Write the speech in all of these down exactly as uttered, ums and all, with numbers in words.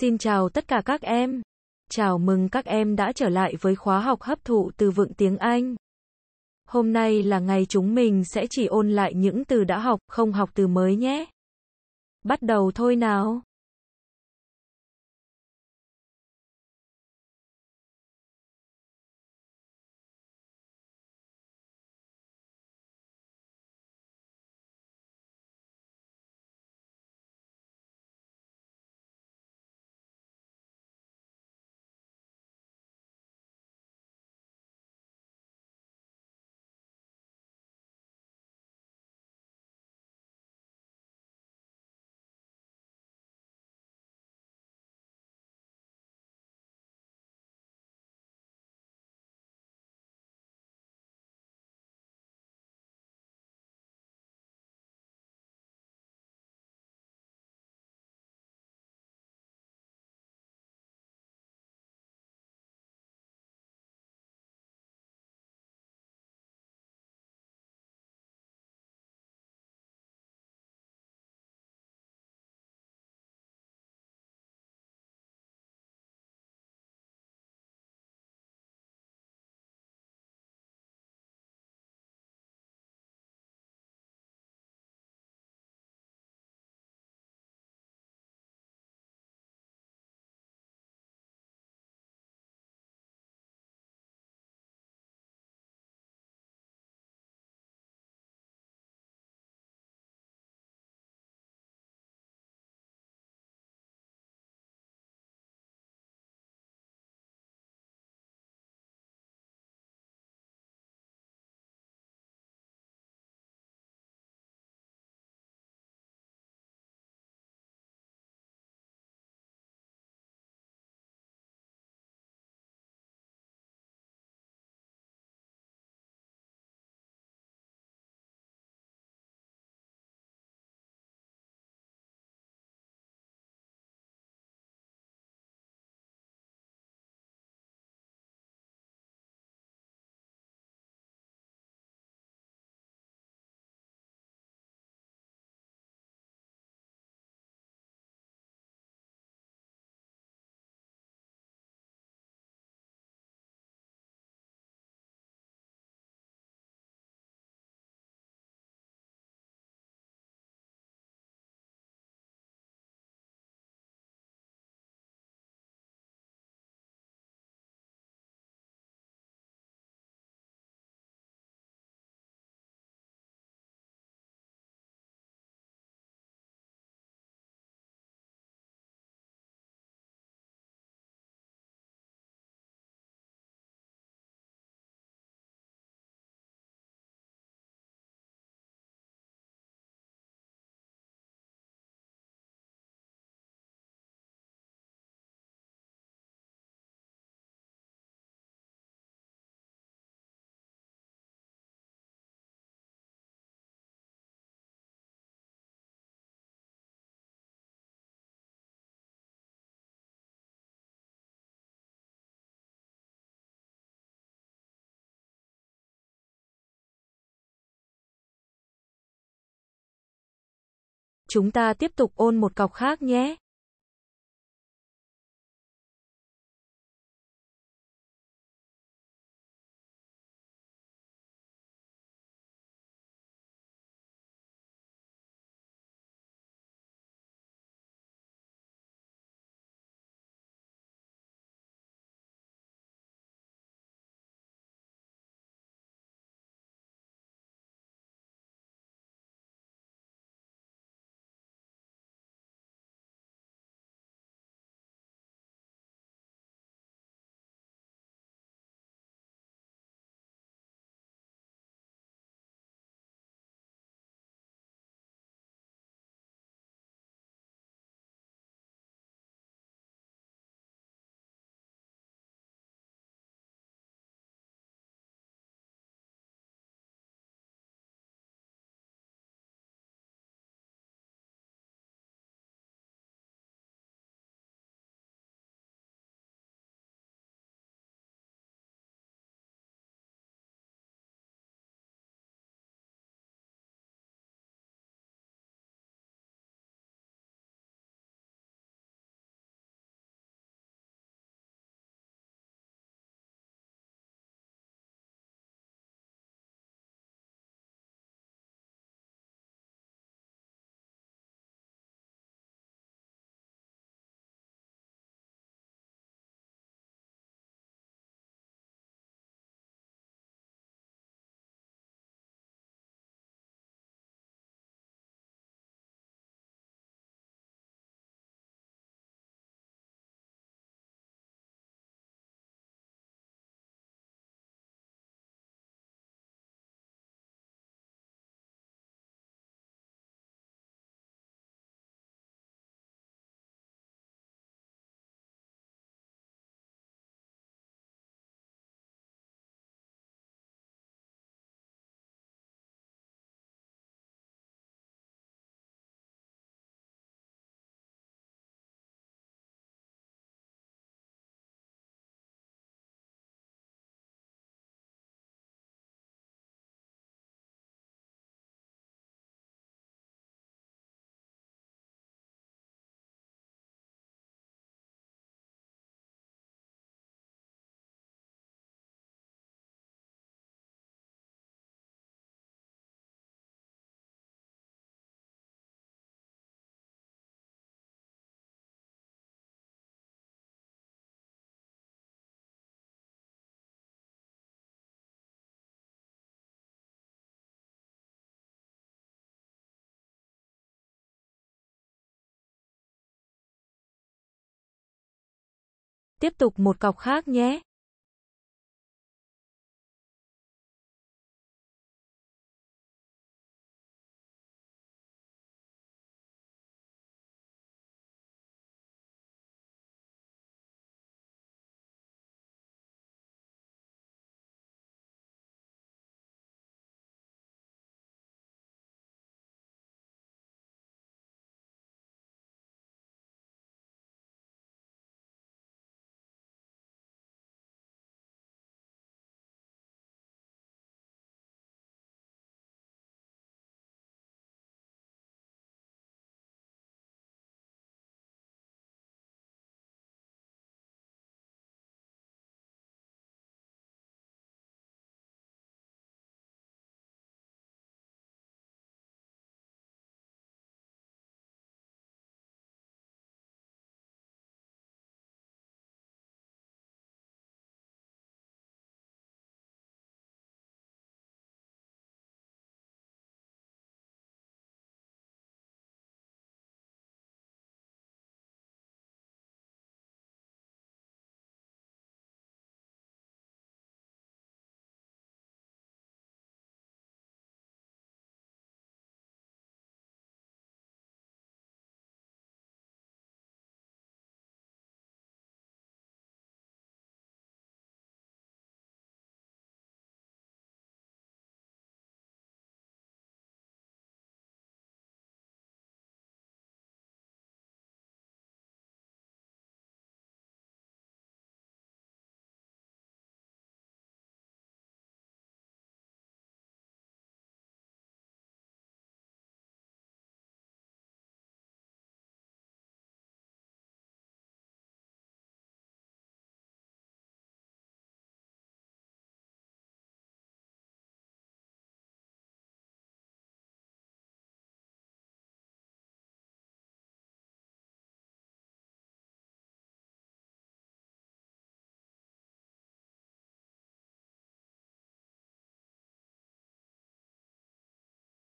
Xin chào tất cả các em. Chào mừng các em đã trở lại với khóa học hấp thụ từ vựng tiếng Anh. Hôm nay là ngày chúng mình sẽ chỉ ôn lại những từ đã học, không học từ mới nhé. Bắt đầu thôi nào. Chúng ta tiếp tục ôn một cọc khác nhé. Tiếp tục một cọc khác nhé.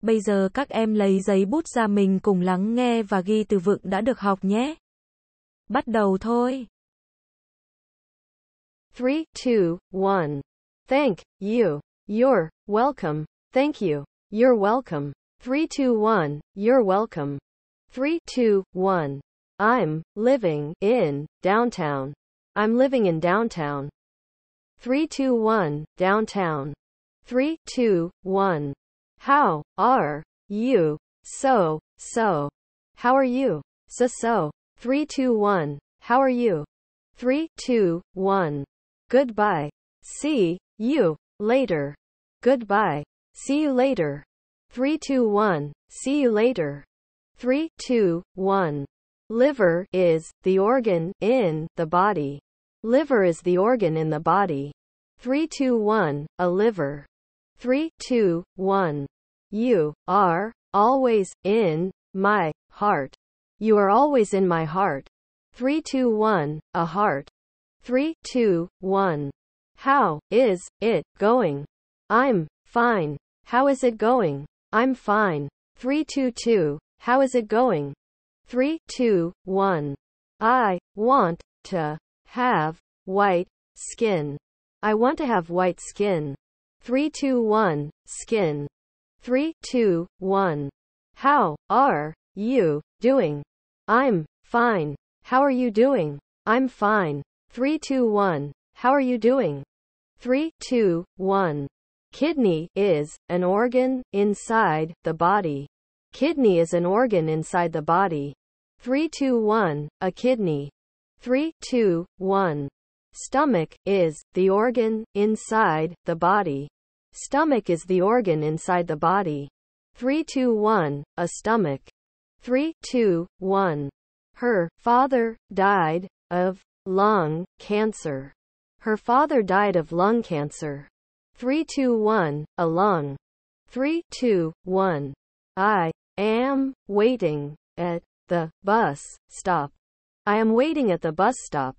Bây giờ các em lấy giấy bút ra, mình cùng lắng nghe và ghi từ vựng đã được học nhé. Bắt đầu thôi. three, two, one. Thank you. You're welcome. Thank you. You're welcome. three, two, one. You're welcome. three, two, one. I'm living in downtown. I'm living in downtown. three, two, one. Downtown. three, two, one. How are you? So, so. How are you? So, so. three, two, one. How are you? three, two, one. Goodbye. See you later. Goodbye. See you later. three, two, one. See you later. three, two, one. Liver is the organ in the body. Liver is the organ in the body. three, two, one. A liver. three, two, one. You are always in my heart. You are always in my heart. three, two, one. A heart. three, two, one. How is it going? I'm fine. How is it going? I'm fine. three, two, two. How is it going? three, two, one. I want to have white skin. I want to have white skin. three, two, one. Skin. three, two, one. How are you doing? I'm fine. How are you doing? I'm fine. three, two, one. How are you doing? three, two, one. Kidney is an organ inside the body. Kidney is an organ inside the body. three, two, one. A kidney. three, two, one. Stomach is the organ inside the body. Stomach is the organ inside the body. three, two, one. A stomach. three, two, one. Her father died of lung cancer. Her father died of lung cancer. three, two, one. A lung. three, two, one. I am waiting at the bus stop. I am waiting at the bus stop.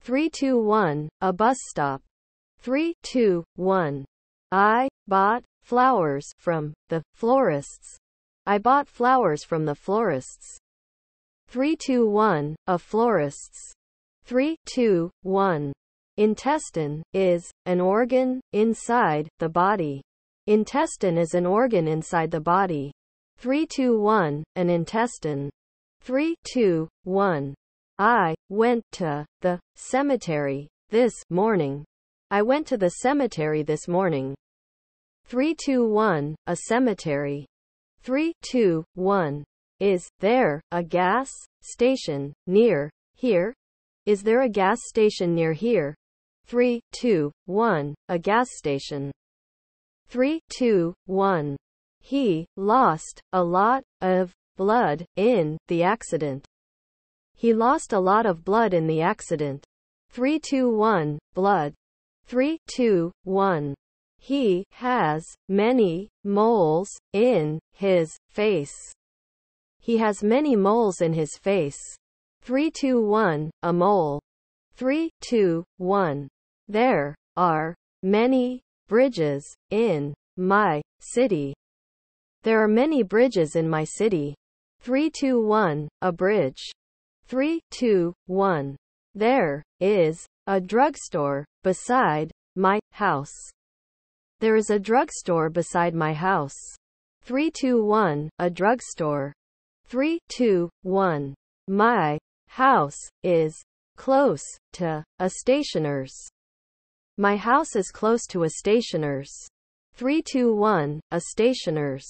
three, two, one. A bus stop. three, two, one. I bought flowers from the florists. I bought flowers from the florists. three, two, one. A florists. three, two, one. Intestine is an organ inside the body. Intestine is an organ inside the body. three, two, one, an intestine. three, two, one. I went to the cemetery this morning. I went to the cemetery this morning. three, two, one, a cemetery. three, two, one. Is there a gas station near here? Is there a gas station near here? three, two, one, a gas station. three, two, one. He lost a lot of blood in the accident. He lost a lot of blood in the accident. three, two, one, blood. three, two, one. He has many moles in his face. He has many moles in his face. three, two, one, a mole. three, two, one. There are many bridges in my city. There are many bridges in my city. three, two, one, a bridge. three, two, one. There is a drugstore beside my house. There is a drugstore beside my house. three, two, one, a drugstore. three, two, one. My house is close to a stationer's. My house is close to a stationer's. three, two, one, a stationer's.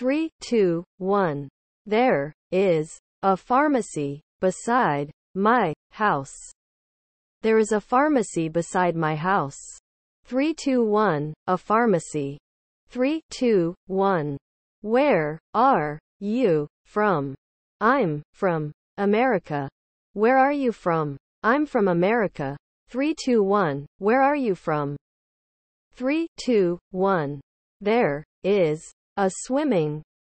three, two, one. There is a pharmacy beside my house. There is a pharmacy beside my house. three, two, one, a pharmacy. three, two, one. Where are you from? I'm from America. Where are you from? I'm from America. three, two, one. Where are you from? three, two, one. There is a swimming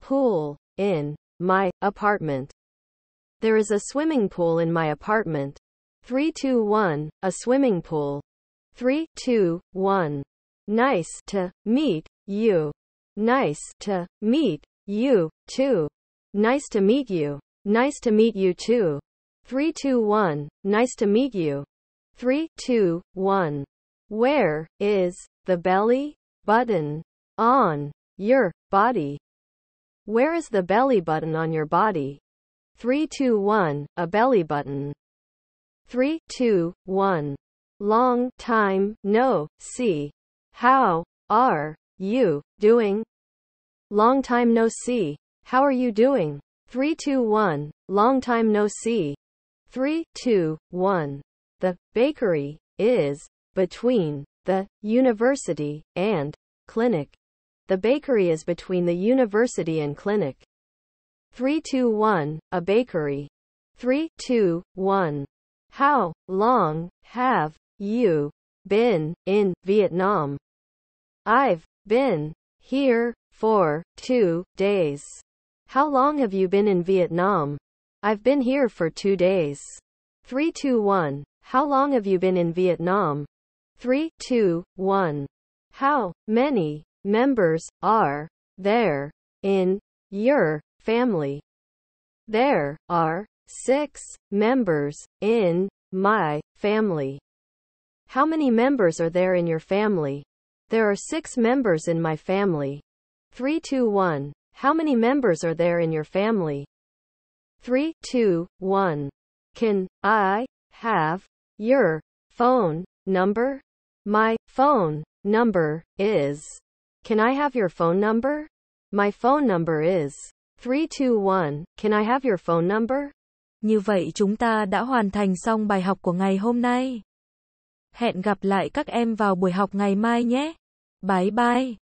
pool in my apartment. There is a swimming pool in my apartment. three, two, one, a swimming pool. three, two, one. Nice to meet you. Nice to meet you too. Nice to meet you. Nice to meet you too. three, two, one, nice to meet you. three, two, one. Where is the belly button on your body? Where is the belly button on your body? three, two, one, a belly button. three, two, one. Long time no see. How are you doing? Long time no see. How are you doing? three, two, one. Long time no see. three, two, one. The bakery is between the university and clinic. The bakery is between the university and clinic. three, two, one, a bakery. three, two, one. How long have you been in Vietnam? I've been here for two days. How long have you been in Vietnam? I've been here for two days. three, two, one. How long have you been in Vietnam? three, two, one. How many members are there in your family? There are six members in my family. How many members are there in your family? There are six members in my family. three, two, one. How many members are there in your family? three, two, one. Can I have your phone number? My phone number is. Can I have your phone number? My phone number is. three, two, one. Can I have your phone number? Như vậy chúng ta đã hoàn thành xong bài học của ngày hôm nay. Hẹn gặp lại các em vào buổi học ngày mai nhé. Bye bye.